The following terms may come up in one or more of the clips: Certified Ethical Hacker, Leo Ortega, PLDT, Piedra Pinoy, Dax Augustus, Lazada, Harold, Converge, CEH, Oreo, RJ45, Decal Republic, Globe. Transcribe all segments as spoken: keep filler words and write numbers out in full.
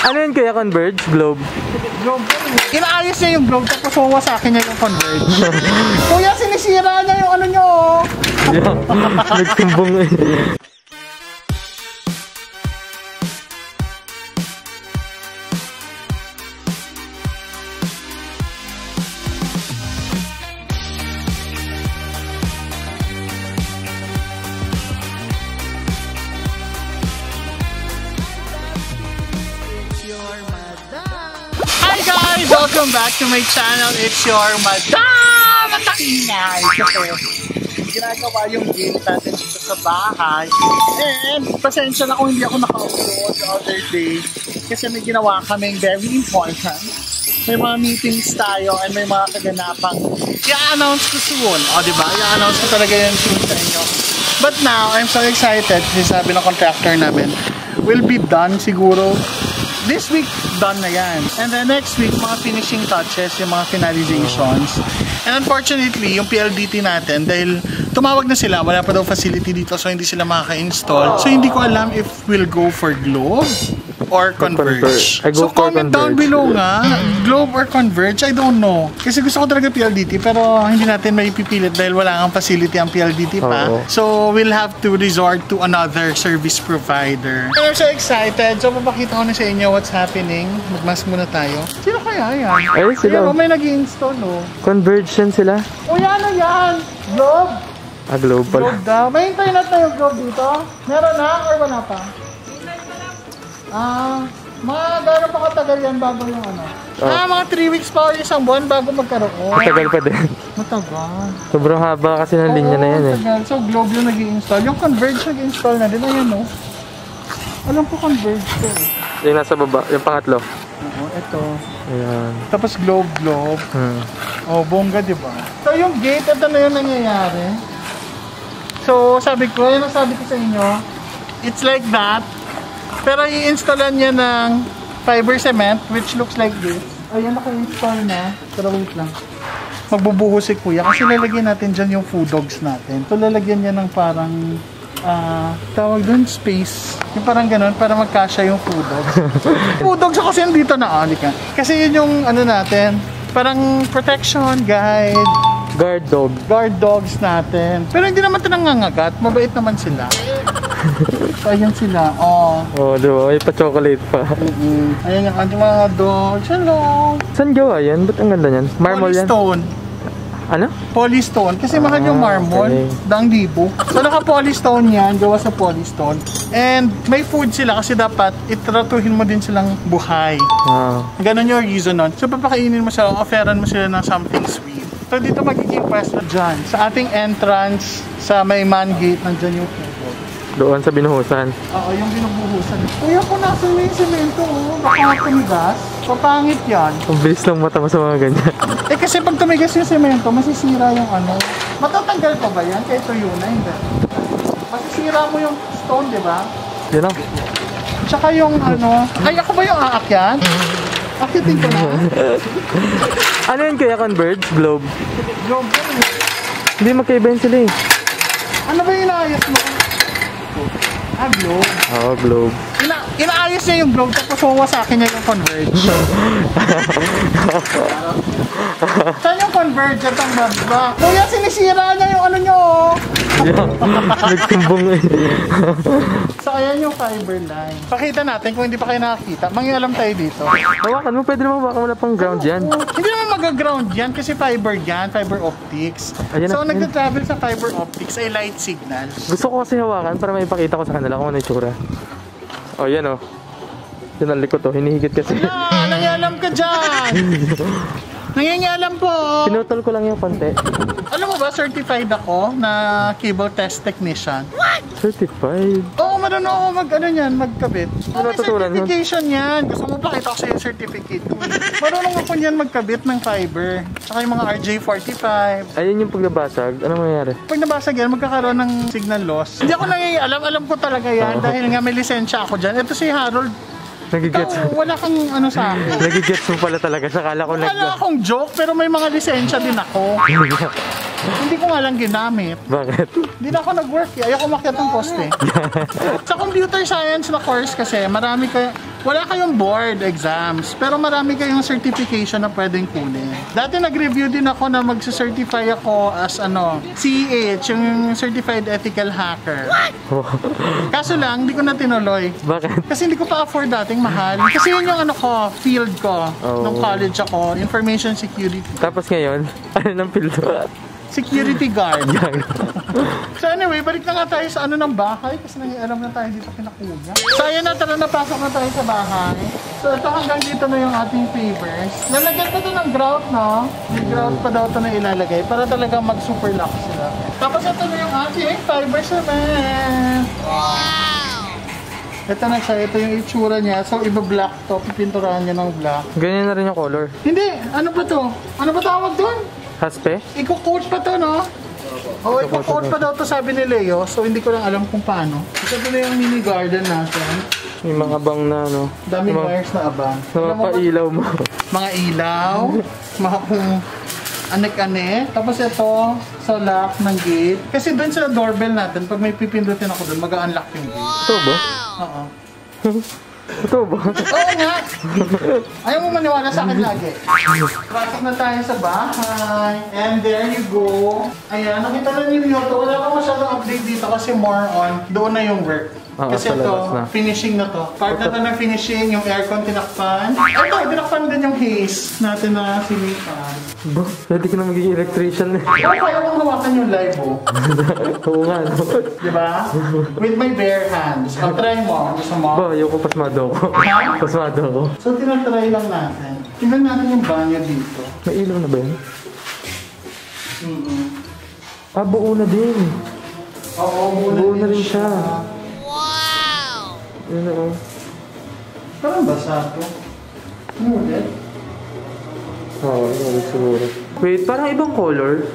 Ano yun kaya, Converge? Globe? Globe. Inaayos niya yung Globe, tapos huwa sa akin niya yung Converge. Kuya, sinisira niya yung ano niyo. Nagkumbong eh. Welcome back to my channel, it's your madam! Matakingay! Ginagawa yung game natin dito sa bahay. And pasensya na kung hindi ako naka-upload the other day kasi may ginawa kaming very important. May mga meetings tayo and may mga kaganapang i-announce ko soon. O diba? I-announce ko talaga yung soon sa inyo. But now, I'm so excited kasi sabi ng contractor namin, we'll be done siguro this week, done na yan. And then next week, mga finishing touches, yung mga finalizations. And unfortunately, yung P L D T natin, dahil tumawag na sila, wala pa daw facility dito, so hindi sila makaka-install. So hindi ko alam if we'll go for Globe or Converge. So comment down below nga, Globe or Converge, I don't know. Kasi gusto ko talaga P L D T, pero hindi natin may pipilit dahil wala kang facility ang P L D T pa. So we'll have to resort to another service provider. And I'm so excited. So papakita ko na sa inyo what's happening. Magmas muna tayo. Sino kaya yan? Ayun sila. May nag-i-install, no? Conversion sila? O yan na yan! Globe! Ah, Globe pala. Globe daw. May internet na yung Globe dito? Meron na or wala pa? Ah, mga gano'n pa katagal yan bago yung ano? Oh. Ah, mga three weeks pa o isang buwan bago magkaroon. Matagal pa din. Matagal. Sobrang haba kasi ng linya na yan eh. Matagal. So Globe yung nag-i-install. Yung Converge nag-i-install na din. Ayan o. Alam ko Converge ko eh. Yung nasa baba, yung pangatlo. Oo, ito. Ayan. Tapos Globe, Globe. Hmm. Oh, bongga, diba? So, yung gate, ito na yung nangyayari. So, sabi ko, yun ang sabi ko sa inyo. It's like that. Pero, i-installan niya ng fiber cement, which looks like this. Ayan, naka-install na. Pero, wait lang. Magbubuhos si Kuya. Kasi, lalagyan natin dyan yung food dogs natin. So, lalagyan niya ng parang... ah, uh, tawag doon space yung parang ganun para magkasya yung food dogs. Food dogs kasi dito na alika kasi yun yung ano natin parang protection guide guard dog guard dogs natin pero hindi naman tinangangagat, mabait naman sila. So, ayan sila. Oh, oh diba may pa chocolate pa. Mm-hmm. Ayan yung ating mga dogs. Hello, saan gawa yan? Ba't ang ganda yan? Marble yan? Stone. Ano? Polystone. Kasi ah, mahal yung marmol. Okay. Dang libo. So, naka-polystone yan. Gawa sa polystone. And may food sila kasi dapat itratuhin mo din silang buhay. Ah. Ganon yung reason nun. So, papakainin mo sila. Offeran mo sila ng something sweet. So, dito magiging pwesto dyan. Sa ating entrance, sa may man gate, nandyan yung food. Doon sa binuhusan? Oo, yung binubuhusan. Kuya, kung nasa yung semento, baka tumigas. Papangit yan. Ang bilis lang mata mo sa mga ganyan. Eh kasi pag tumigas yung semento, masisira yung ano. Matatanggal pa ba yan? Kaya tuyo na, hindi. Masisira mo yung stone, di ba? Yan lang. Tsaka yung ano, ay ako ba yung aakyan? Akitin ko na. Ano yun kaya, Converge? Globe? Globe. Hindi, magkaiba yun sila eh. Ano ba yung inaayos mo? Ah, Globe. Oh, Globe. Ina inaayos niya yung Globe, tapos huwa sa akin niya yung Converge. Saan yung Converge? At ang babba. Kuya, sinisira niya yung ano niyo. Nagtumbong eh. So, ayan yung fiber line. Pakita natin kung hindi pa kayo nakakita. Mangyalam tayo dito. Hawakan mo, pwede naman baka wala pang ground yan. Oh, hindi naman mag-ground yan kasi fiber yan, fiber optics. Ayan so, na, nagtatravel sa fiber optics ay light signal. Gusto ko kasi hawakan para may pakita ko sa kanila kung ano yung tsura. O, oh, yan o. Oh. Yan ang likot o, oh. Hinihigit kasi. Ayan, nangyalam ka dyan! Nangyayalam po! Pinutol ko lang yung konti. Alam mo ba, certified ako na cable test technician. What? Certified? Oo, marunong ako mag-ano yan, magkabit. Ano, may certification yan. Gusto mo ba kita ko sa yung certificate? Marunong ako yan magkabit ng fiber. Tsaka yung mga R J forty-five. Ayun yung pag nabasag. Ano mangyayari? Pag nabasag yan, magkakaroon ng signal loss. Hindi ako nangyayaalam. Alam ko talaga yan. Dahil nga may lisensya ako dyan. Ito si Harold. Nagigets mo? Wala kang ano sa akin. Nagigets mo pala talaga. Sakala ko nag... Wala akong joke, pero may mga lisensya din ako. Hindi ko nga lang ginamit. Bakit? Hindi na ako nag-work eh. Ayoko umakyat ng poste. Sa computer science na course kasi, marami kayo, wala kayong board exams, pero marami kayong certification na pwedeng kunin. Dati nag-review din ako na mag-certify ako as ano, C E H, yung Certified Ethical Hacker. Kaso lang, hindi ko na tinuloy. Bakit? Kasi hindi ko pa afford dating mahal. Kasi yun yung ano ko, field ko, oh. Nung college ako, information security. Tapos ngayon, ano ng field ko? Security guard. So anyway, balik na nga tayo sa ano ng bahay kasi nangialam na tayo dito kinakuya. So ayan na, tara, napasok na tayo sa bahay. So ito hanggang dito na yung ating papers. Nalagyan pa ito ng grout, no? May grout pa daw ito na ilalagay para talaga mag-super lock sila. Tapos ito na yung ating fiber cement. Wow! Ito na siya, ito yung itsura niya. So iba-black to, pipinturahan niya ng black. Ganyan na rin yung color. Hindi, ano ba to? Ano ba tawag doon? Haspe? Iko-coat pa to, no? Oo, oh, iko-coat pa daw to sabi ni Leo. So, hindi ko lang alam kung paano. Ito na yung mini garden natin. May mga bang na, no? Dami wires na abang. Napapailaw mo. Mga ilaw. Mga kung anek-anek. Tapos ito, sa lock ng gate. Kasi doon sa doorbell natin, pag may pipindutin ako doon, mag-unlock yung gate. Ito ba? Oo. Ito ba? Oo nga! Ayaw mo maniwala sa akin lagi. Pasok na tayo sa bahay. And there you go. Ayan, nakita na niyo yun. Wala pa masyadong update dito kasi more on doon na yung work. Ah, kasi ito, na. Finishing na to. Part na to na finishing, yung aircon tinakpan. Ito, tinakpan din yung haze natin na sinipan. Bo, hindi ka na magiging electrician eh. Pero kaya kong hawakan yung live, oh. Oo nga, no? Diba? With my bare hands. I'll try mo. Gusto mo? Bo, ayaw ko, pasmado ko. Pasmado ko. So, tinatry lang natin. Tignan natin yung banyo dito. May ilaw na ba yun? Mm-mm. Ah, buo na din. Oo, buo, buo na rin siya. siya. Yun na o. Parang basa ito. Ano ulit? Oo, yun ulit siguro. Wait, parang ibang color.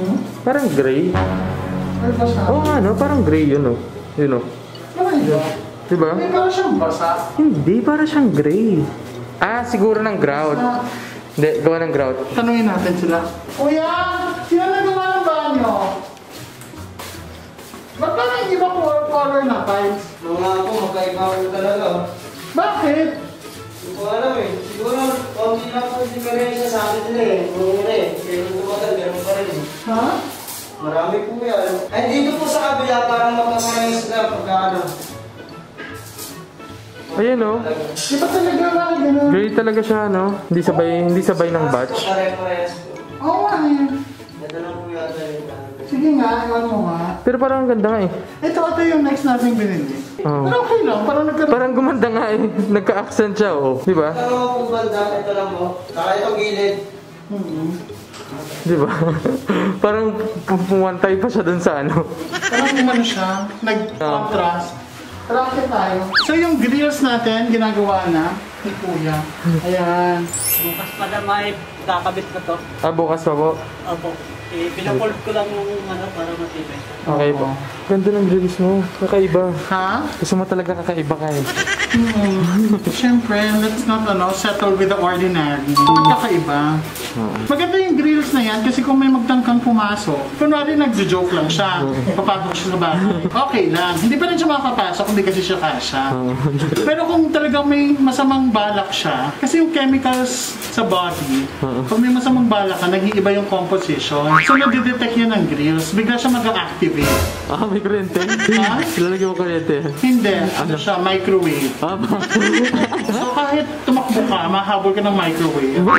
Hmm? Parang gray. Parang basa. Oo nga no, parang gray yun o. Yun o. Parang yun. Diba? Hindi, parang siyang basa. Hindi, parang siyang gray. Ah, siguro ng grout. Hindi, gawa ng grout. Tanungin natin sila. Kuya, sila na gawa ng banyo. Ba't parang iba color na tiles? Nung nga po, magkaiba ko talaga. Bakit? Hindi ko alam eh. Siguro, konti lang po si Karensya sa akin nila eh. Nung una eh. Pero tumagal, meron pa rin eh. Ha? Marami po yan. Ay, dito po sa kabila, parang magkakarayos na pagkakano. Ayan o. Di ba talaga lang gano'n? Gray talaga siya, no? Hindi sabay, hindi sabay ng batch. Pare-parehas po. Oo, ayun. Ganda lang po yata yun. Sige nga, iwan mo nga. Pero parang ang ganda nga eh. Ito, ito yung next nating binili. Oh. Pero okay lang, parang nagkaroon. Parang gumanda nga eh. Nagka-accent siya oh. Diba? Ito lang po ganda, ito lang po. Saka ito gilid. Mm-hmm. Diba? Parang pumuwantay pa siya dun sa ano. Parang umano siya, nag-contrast. Tara kasi tayo. So yung grills natin, ginagawa na ni Kuya. Ayan. Bukas pa na may kakabit na to. Ah, bukas pa po? Opo. Eh, pinapold ko lang yung ano para matibay. Okay po. Ganda ng release mo. Kakaiba. Ha? Gusto mo talaga kakaiba ka eh. Hmm. Siyempre, let's not ano, settle with the ordinary. Kakaiba. Maganda yung grills na yan kasi kung may magtangkang pumasok, kunwari nagjo-joke lang siya. Papasok siya sa bahay. Okay lang. Hindi pa rin siya makapasok hindi kasi siya kasya. Pero kung talaga may masamang balak siya, kasi yung chemicals sa body, kung may masamang balak ka, nag-iiba yung composition. So, nade-detect yun ng grills. Bigla siya mag-activate. Ah, may kuryente? Ha? Lalagyan mo kuryente? Hindi. Ano siya? Microwave. Ah, so, kahit tumakbo ka, mahabol ka ng microwave. O,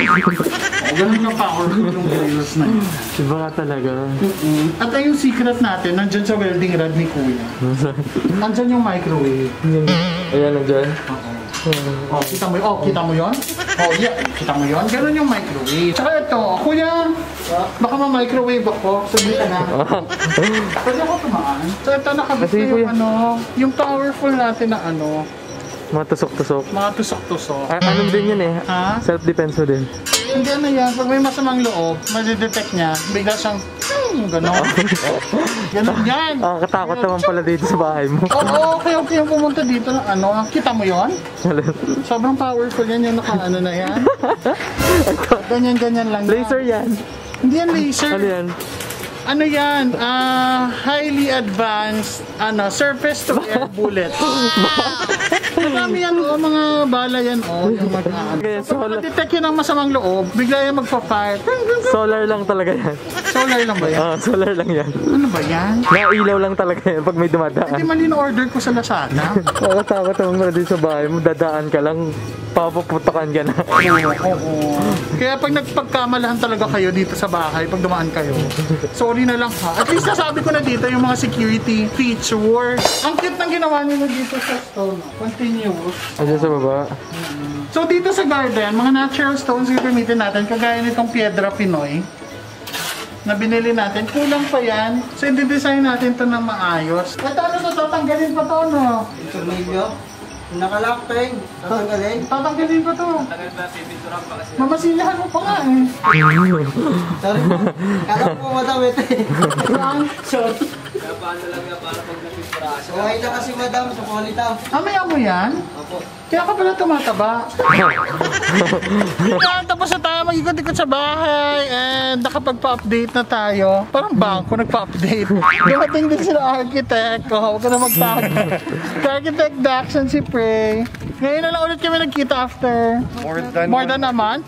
ganun na power yung grills na yun. Diba ka talaga? At ay yung secret natin, nandyan sa welding rod ni Kuya. Nandyan yung microwave. Ayan, nandyan? Oo. Oh, kita mo yun? Oh, kita mo yun? Oh, yeah. Kita mo yun? Ganun yung microwave. Tsaka ito, Kuya, baka ma-microwave ako. Sabi ka na. Pwede ako tumaan. So, ito nakabit ko yung ano, yung powerful natin na ano. Mga tusok-tusok. Mga tusok-tusok. Anong din yun eh? Ha? Self-defense mo din. Hindi ano yan. Pag may masamang loob, madidetect niya. Bigla siyang... Ganon. Ganon yan. Ah, katakot naman pala dito sa bahay mo. Oo, okay, okay yung pumunta dito ng ano. Kita mo yon? Sobrang powerful yan yung naka ano na yan. Ganyan, ganyan lang. Laser yan. Hindi yan laser. Ano yan? ano yan, uh, highly advanced ano, surface to air bullets. Marami yan, oh, mga bala yan, oh, yung mag-aan. So, pag detect yun ang masamang loob, bigla yan magpa-fire. Solar lang talaga yan. Solar lang ba yan? Uh, solar lang yan. Ano ba yan? Nailaw lang talaga yan pag may dumadaan. Hindi man in-order ko sa Lazada. Oo, tama, tama mo na din sa bahay mo, dadaan ka lang, papaputakan ka na. Oo, oo. Kaya pag nagpagkamalahan talaga kayo dito sa bahay, pag dumaan kayo, sorry na lang ha. At least nasabi ko na dito yung mga security feature. Ang cute ng ginawa nyo dito sa stone. Continuous. Ayan sa baba. So dito sa garden, mga natural stones yung gamitin natin. Kagaya nitong Piedra Pinoy na binili natin. Kulang pa yan. So i-design natin ito ng maayos. At ano ito? Tanggalin pa ito, no? Ito medyo. Nakalakting. Tatanggalin. Tatanggalin pa ito. Tatanggalin pa. Pipinturahan pa kasi. Mamasilahan mo pa nga eh. Sorry. Kala ko madamit eh. Short. Kaya paano lang yan para pag napinturahan siya. Okay na kasi madam. Sa politaw. Amaya mo yan? Opo. Kaya ka pala tumataba. Tapos na tayo. Mag-ikot-ikot sa bahay. And nakapagpa-update na tayo. Parang bangko nagpa-update. Dumating din sila architect. Oh, huwag ka na magtago. Architect Dax and si Pray. Ngayon na lang ulit kami nagkita after more than, more than a month.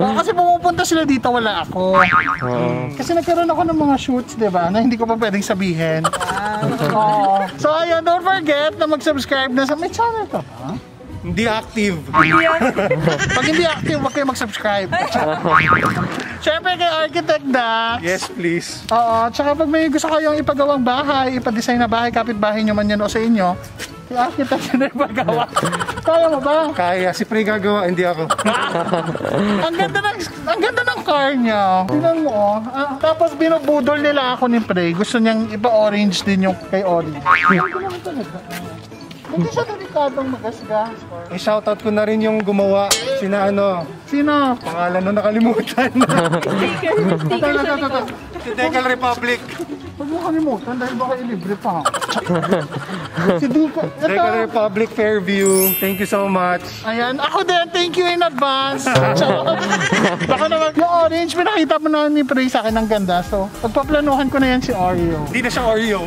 Uh, kasi pumupunta sila dito, wala ako. Uh, kasi nagkaroon ako ng mga shoots, diba, na hindi ko pa pwedeng sabihin. Uh, so ayun, don't forget na mag-subscribe na sa may channel ka pa. Hindi active. Pag hindi active, wag kayo mag-subscribe. Siyempre kay Architect Dax. Yes, please. Oo, tsaka pag may gusto kayong ipagawang bahay, ipadesign na bahay, kapitbahay nyo man yan o sa inyo, si Architect na ipagawa. Kaya mo ba? Kaya. Si Pre gagawa, hindi ako. Ang ganda ng, ang ganda ng car niya. Tingnan mo, oh. Ah, tapos binubudol nila ako ni Pre. Gusto niyang ipa-orange din yung kay Ori. Hindi siya delikadong magasgas. Eh, shoutout ko na rin yung gumawa. Sina ano? Sino? Pangalan nun nakalimutan. Sticker. Sticker siya nito. Si Decal Republic. Huwag mo kalimutan dahil baka ilibre pa. Si Dupa. Decal Republic Fairview. Thank you so much. Ayan. Ako din. Thank you in advance. Baka naman. Yung orange, pinakita mo na ni Pre sa akin ng ganda. So, pagpaplanuhan ko na yan si Oreo. Hindi na siya Oreo.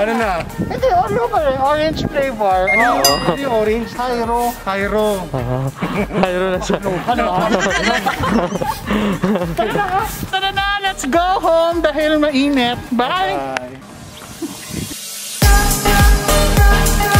Ano na? Hindi, Oreo pa rin. Orange flavor. Ano yung orange? Cairo. Cairo. Cairo na siya. Ano? Tara na ka. Tara na. Let's go home dahil mainit. Bye! Bye.